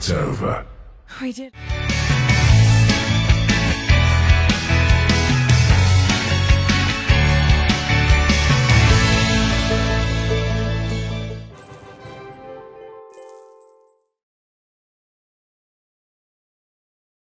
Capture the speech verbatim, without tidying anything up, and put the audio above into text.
It's over. We did.